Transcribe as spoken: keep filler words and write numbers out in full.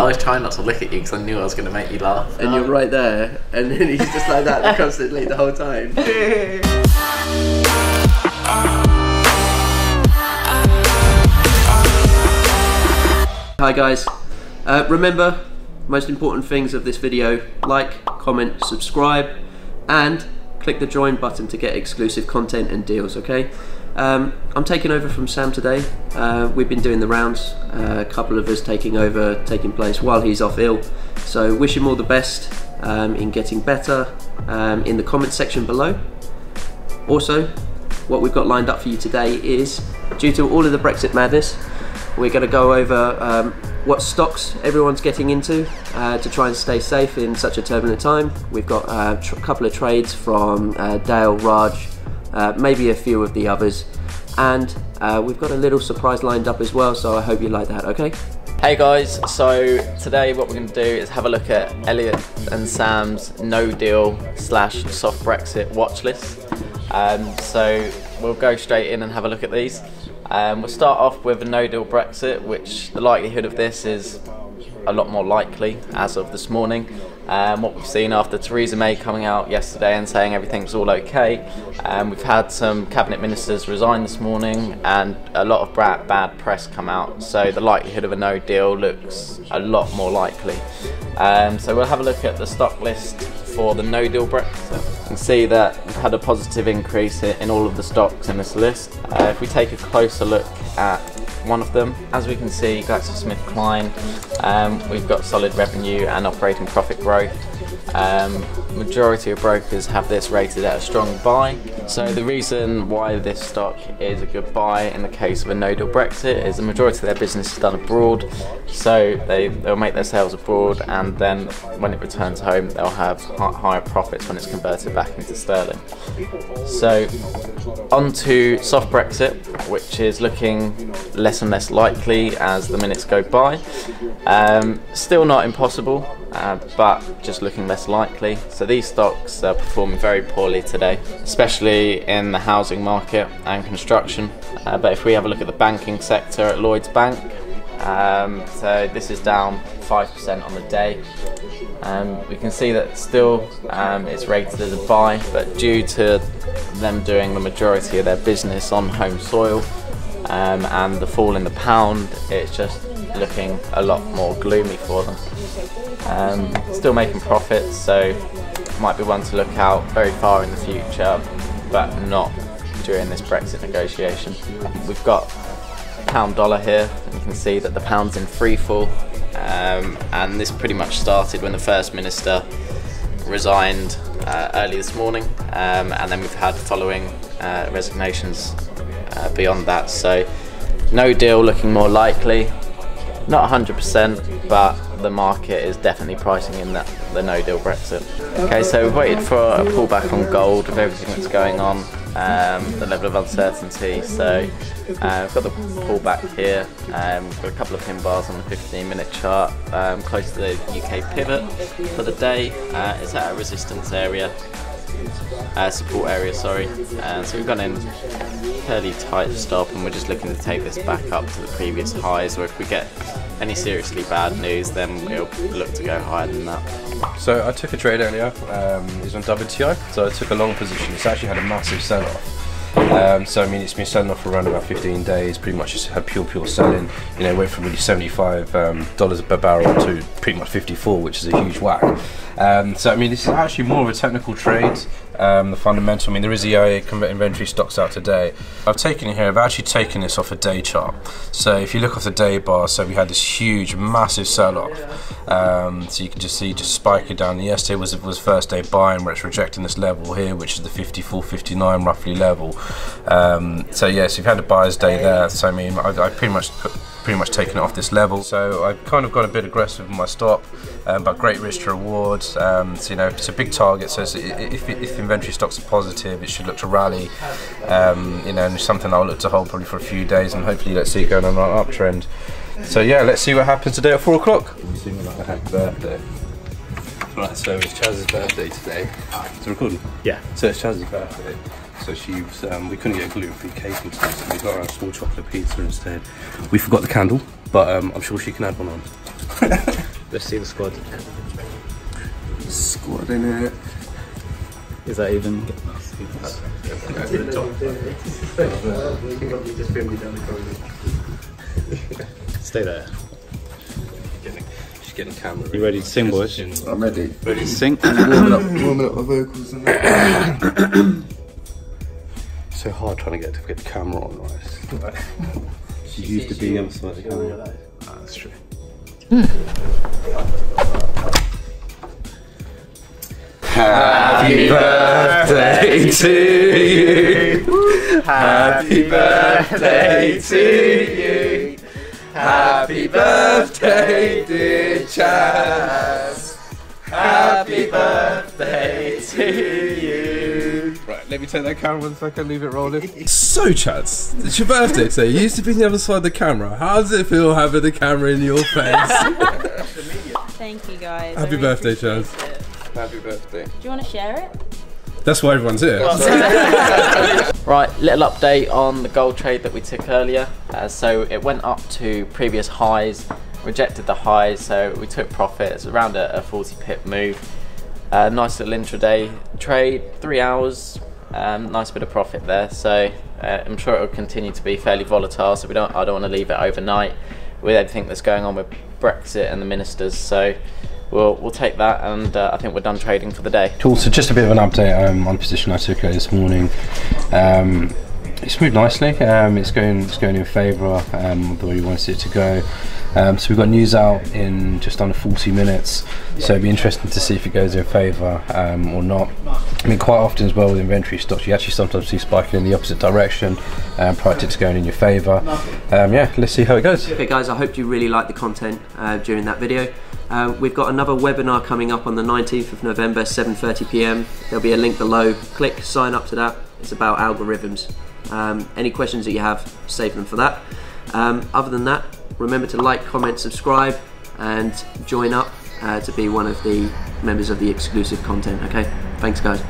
I was trying not to look at you because I knew I was going to make you laugh. And um, you're right there, and then he's just like that constantly the whole time. Hi guys, uh, remember, most important things of this video, like, comment, subscribe, and click the join button to get exclusive content and deals, okay? Um, I'm taking over from Sam today. Uh, we've been doing the rounds, uh, a couple of us taking over, taking place while he's off ill. So wish him all the best um, in getting better um, in the comments section below. Also, what we've got lined up for you today is, due to all of the Brexit madness, we're going to go over um, what stocks everyone's getting into uh, to try and stay safe in such a turbulent time. We've got uh, a couple of trades from uh, Dale, Raj, Uh, maybe a few of the others, and uh, we've got a little surprise lined up as well, so I hope you like that, okay? Hey guys, so today what we're going to do is have a look at Elliot and Sam's no deal slash soft Brexit watch list. Um, so we'll go straight in and have a look at these. Um, we'll start off with a no deal Brexit, which the likelihood of this is a lot more likely as of this morning. Um, what we've seen after Theresa May coming out yesterday and saying everything's all okay, um, we've had some cabinet ministers resign this morning and a lot of bad, bad press come out, so the likelihood of a no deal looks a lot more likely. Um, so we'll have a look at the stock list for the no deal Brexit. You can see that we've had a positive increase in all of the stocks in this list. Uh, if we take a closer look at one of them, as we can see, GlaxoSmithKline, um, we've got solid revenue and operating profit growth. Um, majority of brokers have this rated at a strong buy. So the reason why this stock is a good buy in the case of a no deal Brexit is the majority of their business is done abroad, so they, they'll make their sales abroad, and then when it returns home they'll have higher profits when it's converted back into sterling. So on to soft Brexit, which is looking less and less likely as the minutes go by. Um, still not impossible, uh, but just looking less likely. So these stocks are performing very poorly today, especially in the housing market and construction. Uh, but if we have a look at the banking sector at Lloyd's Bank, um, so this is down five percent on the day. Um, we can see that still um, it's rated as a buy, but due to them doing the majority of their business on home soil, Um, and the fall in the pound, it's just looking a lot more gloomy for them. Um, still making profits, so might be one to look out very far in the future, but not during this Brexit negotiation. We've got pound dollar here, and you can see that the pound's in free fall, um, and this pretty much started when the First Minister resigned uh, early this morning, um, and then we've had following uh, resignations Uh, beyond that. So no deal looking more likely, not one hundred percent, but the market is definitely pricing in that the no deal Brexit. Okay, so we've waited for a pullback on gold with everything that's going on, um, the level of uncertainty. So uh, we've got the pullback here, um, we've got a couple of pin bars on the fifteen minute chart, um, close to the U K pivot for the day. Uh, it's at a resistance area, Uh, support area, sorry. Uh, so we've gone in fairly tight stop, and we're just looking to take this back up to the previous highs, or if we get any seriously bad news then we'll look to go higher than that. So I took a trade earlier, um, it was on W T I, so I took a long position. It's actually had a massive sell-off. Um, so I mean, it's been selling off for around about fifteen days, pretty much just had pure pure selling. You know, went from really seventy-five dollars um, per barrel to pretty much fifty-four, which is a huge whack. Um, so I mean, this is actually more of a technical trade. Um, the fundamental, I mean, there is E I A inventory stocks out today. I've taken it here, I've actually taken this off a day chart. So if you look off the day bar, so we had this huge, massive sell-off. Um, so you can just see, just spiking down. Yesterday was was first day buying, where it's rejecting this level here, which is the fifty-four fifty-nine roughly level. Um, so yes, yeah, so you've had a buyer's day there. So I mean, I, I pretty much put, pretty much taken it off this level. So I kind of got a bit aggressive with my stop, um, but great risk to reward. Um, so you know, it's a big target. So it's, if, if inventory stocks are positive, it should look to rally. Um, you know, and it's something I'll look to hold probably for a few days, and hopefully let's see it going on an uptrend. So yeah, let's see what happens today at four o'clock. You seem like a happy birthday. Right, so it's Chaz's birthday today. It's recording. Yeah. So it's Chaz's birthday. So she was, um, we couldn't get a gluten-free cake in time, so we got her a small chocolate pizza instead. We forgot the candle, but um, I'm sure she can add one on. Let's see the squad. Squad in it. Is that even? Stay there. She's getting camera. You ready to sing, boys? I'm ready. Ready to sing? Warming up, warming up my vocals. And so hard trying to get to get the camera on, right? She used to be on the camera. Ah, that's true. Happy birthday to you. Happy birthday to you. Happy birthday, dear Chaz. Happy birthday to you. Right, let me take that camera one second, leave it rolling. So Chaz, it's your birthday today. You used to be on the other side of the camera. How does it feel having the camera in your face? Thank you guys. Happy really birthday, Chaz. It. Happy birthday. Do you want to share it? That's why everyone's here. Right, little update on the gold trade that we took earlier. Uh, so it went up to previous highs, rejected the highs, so we took profit. It's around a, a forty pip move. Uh, nice little intraday trade, three hours, um, nice bit of profit there. So uh, I'm sure it'll continue to be fairly volatile, so we don't. I don't want to leave it overnight with everything that's going on with Brexit and the ministers. So. We'll, we'll take that, and uh, I think we're done trading for the day. Cool, so just a bit of an update um, on the position I took earlier this morning. Um, it's moved nicely, um, it's going it's going in favour um, the way we wanted it to go. Um, so we've got news out in just under forty minutes, so it'd be interesting to see if it goes in favour um, or not. I mean, quite often as well with inventory stocks, you actually sometimes see spiking in the opposite direction um, prior to it going in your favour. Um, yeah, let's see how it goes. Okay guys, I hope you really liked the content uh, during that video. Uh, we've got another webinar coming up on the nineteenth of November, seven thirty p m. There'll be a link below. Click, sign up to that. It's about algorithms. Um, any questions that you have, save them for that. Um, other than that, remember to like, comment, subscribe, and join up uh, to be one of the members of the exclusive content, okay? Thanks, guys.